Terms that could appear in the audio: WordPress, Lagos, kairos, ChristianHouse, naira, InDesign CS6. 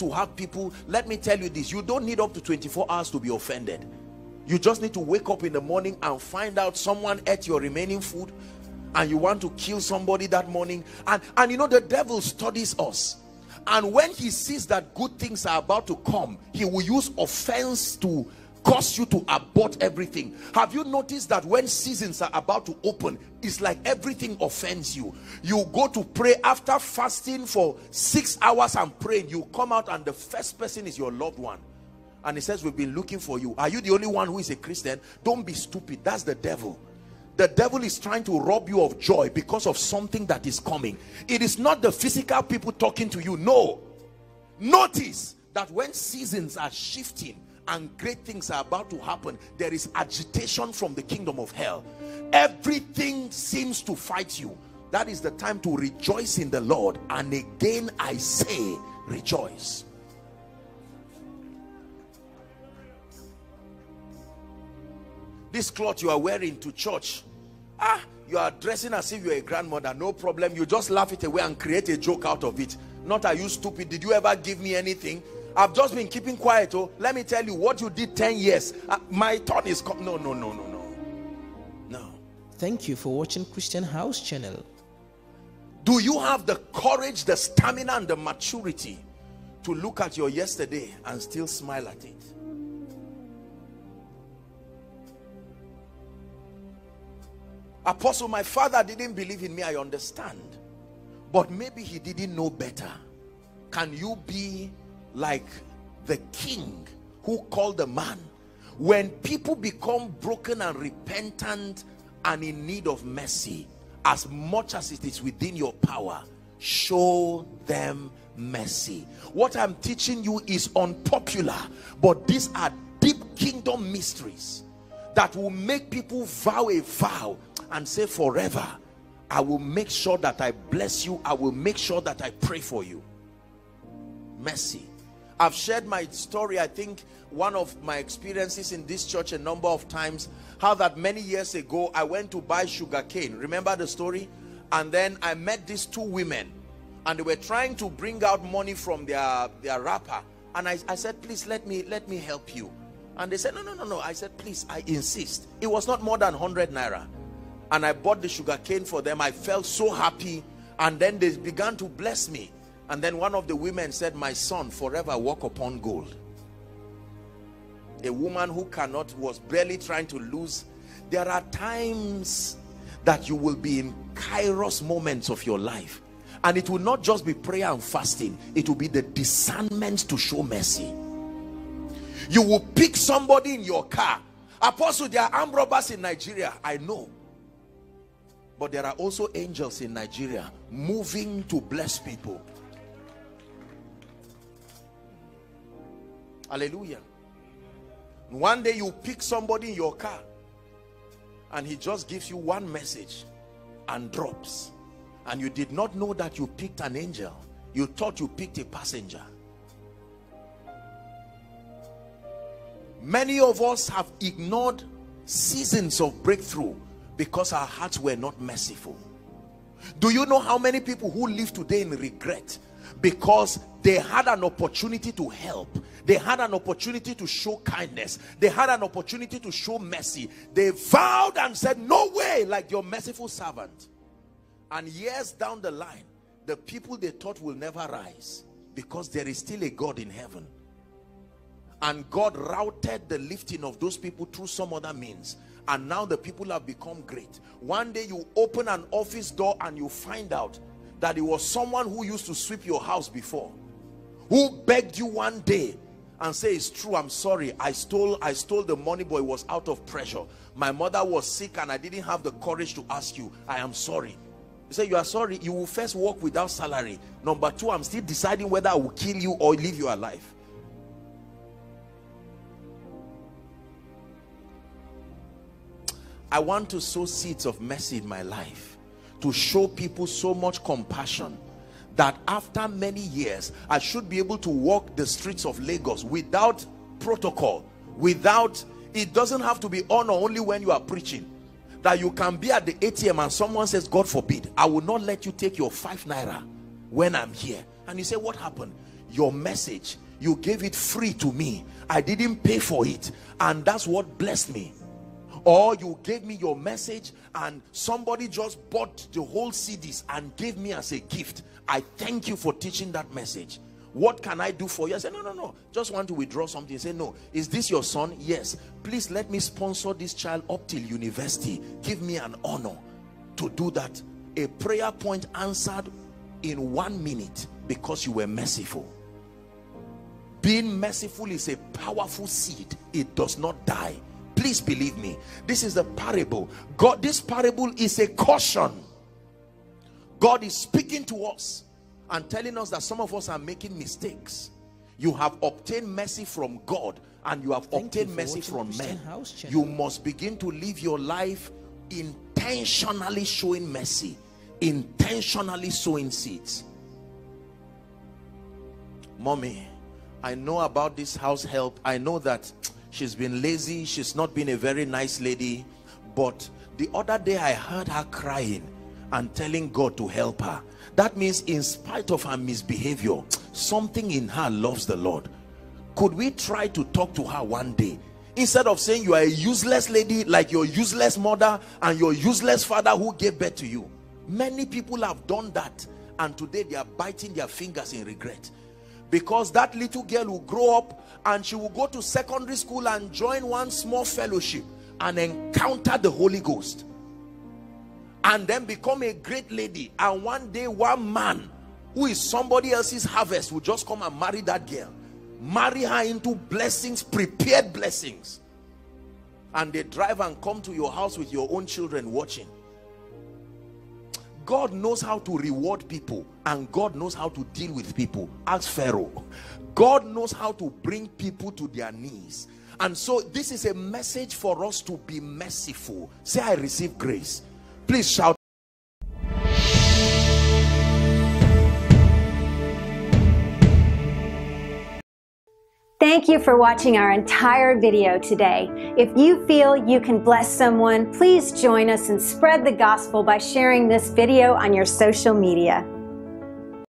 to have people, let me tell you this, you don't need up to 24 hours to be offended. You just need to wake up in the morning and find out someone ate your remaining food and you want to kill somebody that morning. And you know, the devil studies us, and when he sees that good things are about to come, he will use offense to cause you to abort everything. Have you noticed that when seasons are about to open, it's like everything offends you? You go to pray after fasting for 6 hours and praying, you come out and the first person is your loved one, and he says, we've been looking for you. Are you the only one who is a Christian? Don't be stupid. That's the devil. The devil is trying to rob you of joy because of something that is coming. It is not the physical people talking to you. No. Notice that when seasons are shifting and great things are about to happen, there is agitation from the kingdom of hell. Everything seems to fight you. That is the time to rejoice in the Lord. And again I say, rejoice. This cloth you are wearing to church, you are dressing as if you're a grandmother. No problem, you just laugh it away and create a joke out of it. Not, are you stupid? Did you ever give me anything? I've just been keeping quiet. Oh, let me tell you what you did 10 years. My turn is come. No, no, no, no, no, no. Thank you for watching Christian House channel. Do you have the courage, the stamina, and the maturity to look at your yesterday and still smile at it? Apostle, my father didn't believe in me. I understand, but maybe he didn't know better. Can you be like the king who called the man? When people become broken and repentant and in need of mercy, as much as it is within your power, show them mercy. What I'm teaching you is unpopular, but these are deep kingdom mysteries that will make people vow a vow and say, forever I will make sure that I bless you. I will make sure that I pray for you. Mercy. I've shared my story, I think one of my experiences in this church, a number of times, how that many years ago I went to buy sugarcane. Remember the story? And then I met these two women and they were trying to bring out money from their wrapper, and I said, please let me help you. And they said, no, no, no, no. I said, please, I insist. It was not more than 100 naira. And I bought the sugarcane for them. I felt so happy. And then they began to bless me. And then one of the women said, my son, forever walk upon gold. A woman who was barely trying to lose. There are times that you will be in kairos moments of your life. And it will not just be prayer and fasting. It will be the discernment to show mercy. You will pick somebody in your car. Apostle, there are armed robbers in Nigeria. I know. But there are also angels in Nigeria moving to bless people. Hallelujah. One day you pick somebody in your car and he just gives you one message and drops, and you did not know that you picked an angel. You thought you picked a passenger. Many of us have ignored seasons of breakthrough because our hearts were not merciful. Do you know how many people who live today in regret? Because they had an opportunity to help, they had an opportunity to show kindness, they had an opportunity to show mercy. They vowed and said, no way, like your merciful servant. And years down the line, the people they thought will never rise, because there is still a God in heaven, and God routed the lifting of those people through some other means. And now the people have become great. One day you open an office door and you find out that it was someone who used to sweep your house before, who begged you one day and say, it's true, I'm sorry, I stole the money, but it was out of pressure. My mother was sick and I didn't have the courage to ask you. I am sorry. You say you are sorry, you will first work without salary. Number two, I'm still deciding whether I will kill you or leave you alive. I want to sow seeds of mercy in my life, to show people so much compassion that after many years I should be able to walk the streets of Lagos without protocol, without, it doesn't have to be on or only when you are preaching, that you can be at the ATM and someone says, God forbid, I will not let you take your 5 naira when I'm here. And you say, what happened? your message. You gave it free to me. I didn't pay for it, and that's what blessed me. Or you gave me your message and somebody just bought the whole CDs and gave me as a gift. I thank you for teaching that message. What can I do for you? I say, no. Just want to withdraw something. Say, no. Is this your son? Yes. Please let me sponsor this child up till university. Give me an honor to do that. A prayer point answered in 1 minute because you were merciful. Being merciful is a powerful seed. It does not die. Please believe me. This is the parable. God, this parable is a caution. God is speaking to us and telling us that some of us are making mistakes. You have obtained mercy from God and you have obtained mercy from men. You must begin to live your life intentionally showing mercy, intentionally sowing seeds. Mommy, I know about this house help. I know that she's been lazy. She's not been a very nice lady. But the other day I heard her crying and telling God to help her. That means in spite of her misbehavior, something in her loves the Lord. Could we try to talk to her one day? Instead of saying you are a useless lady like your useless mother and your useless father who gave birth to you. Many people have done that, and today they are biting their fingers in regret. Because that little girl will grow up and she will go to secondary school and join one small fellowship and encounter the Holy Ghost. And then become a great lady. And one day one man who is somebody else's harvest will just come and marry that girl. Marry her into blessings, prepared blessings. And they drive and come to your house with your own children watching. God knows how to reward people, and God knows how to deal with people. Ask Pharaoh. God knows how to bring people to their knees. And so this is a message for us to be merciful. Say, I receive grace. Please shout. Thank you for watching our entire video today. If you feel you can bless someone, please join us and spread the gospel by sharing this video on your social media.